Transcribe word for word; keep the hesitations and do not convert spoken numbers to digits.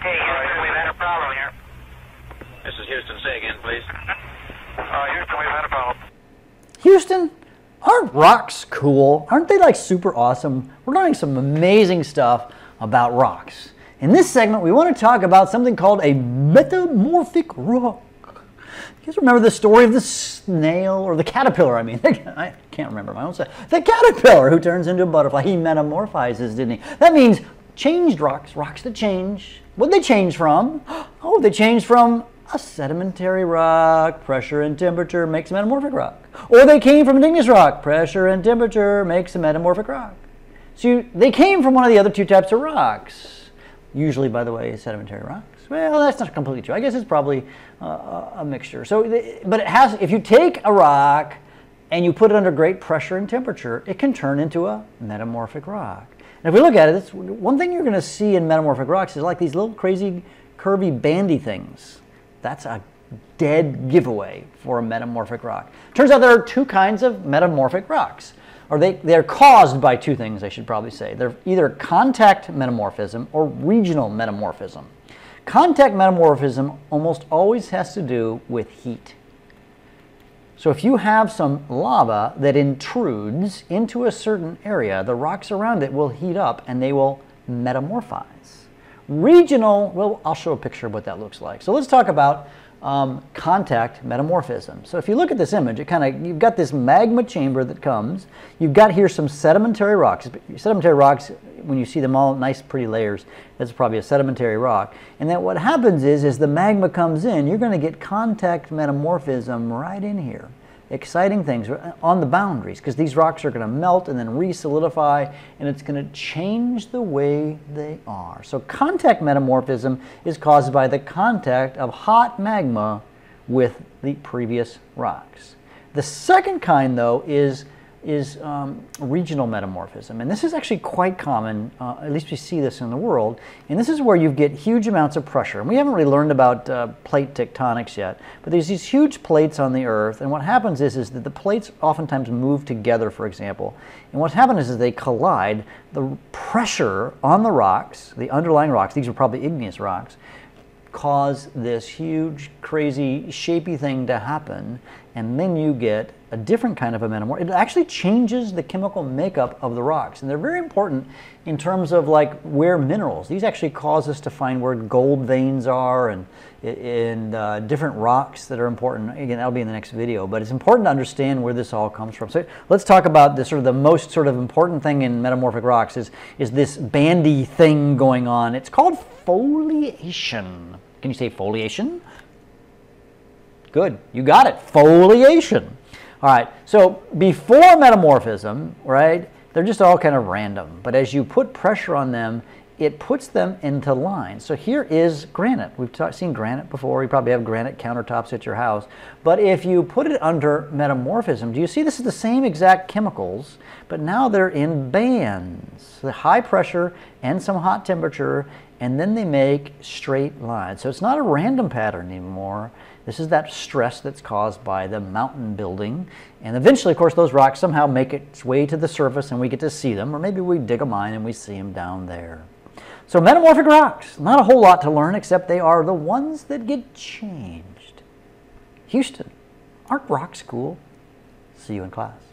Okay, Houston, we've had a problem here. This is Houston. Say again, please. Uh, Houston, we've had a problem. Houston, aren't rocks cool? Aren't they like super awesome? We're learning some amazing stuff about rocks. In this segment, we want to talk about something called a metamorphic rock. You guys remember the story of the snail, or the caterpillar, I mean. I can't remember my own stuff. The caterpillar who turns into a butterfly. He metamorphizes, didn't he? That means changed rocks, rocks that change. What did they change from? Oh, they changed from a sedimentary rock. Pressure and temperature makes a metamorphic rock. Or they came from an igneous rock. Pressure and temperature makes a metamorphic rock. So you, they came from one of the other two types of rocks. Usually, by the way, sedimentary rock. Well, that's not completely true. I guess it's probably uh, a mixture. So, but it has. If you take a rock and you put it under great pressure and temperature, it can turn into a metamorphic rock. And if we look at it, it's, one thing you're going to see in metamorphic rocks is like these little crazy, curvy, bandy things. That's a dead giveaway for a metamorphic rock. Turns out there are two kinds of metamorphic rocks. Or they, they're caused by two things, I should probably say. They're either contact metamorphism or regional metamorphism. Contact metamorphism almost always has to do with heat. So if you have some lava that intrudes into a certain area, the rocks around it will heat up and they will metamorphize. Regional, well, I'll show a picture of what that looks like. So let's talk about um, contact metamorphism. So if you look at this image, it kind of, you've got this magma chamber that comes. You've got here some sedimentary rocks. Sedimentary rocks, when you see them all nice pretty layers, that's probably a sedimentary rock. And then what happens is, as the magma comes in, you're going to get contact metamorphism right in here. Exciting things on the boundaries, because these rocks are going to melt and then re-solidify, and it's going to change the way they are. So contact metamorphism is caused by the contact of hot magma with the previous rocks. The second kind, though, is is um, regional metamorphism. And this is actually quite common, uh, at least we see this in the world. And this is where you get huge amounts of pressure. And we haven't really learned about uh, plate tectonics yet, but there's these huge plates on the Earth. And what happens is, is that the plates oftentimes move together, for example. And what happens is, is they collide. The pressure on the rocks, the underlying rocks, these are probably igneous rocks, cause this huge, crazy, shapy thing to happen, and then you get a different kind of a metamorph. It actually changes the chemical makeup of the rocks, and they're very important in terms of like where minerals. These actually cause us to find where gold veins are and in uh, different rocks that are important. Again, that'll be in the next video, but it's important to understand where this all comes from. So let's talk about the sort of the most sort of important thing in metamorphic rocks is is this bandy thing going on. It's called foliation. Can you say foliation? Good, you got it, foliation. All right, so before metamorphism, right, they're just all kind of random. But as you put pressure on them, it puts them into line. So here is granite. We've seen granite before. You probably have granite countertops at your house. But if you put it under metamorphism, do you see this is the same exact chemicals, but now they're in bands. The high pressure and some hot temperature, and then they make straight lines. So it's not a random pattern anymore. This is that stress that's caused by the mountain building. And eventually, of course, those rocks somehow make its way to the surface and we get to see them, or maybe we dig a mine and we see them down there. So metamorphic rocks, not a whole lot to learn, except they are the ones that get changed. Houston, aren't rocks cool? See you in class.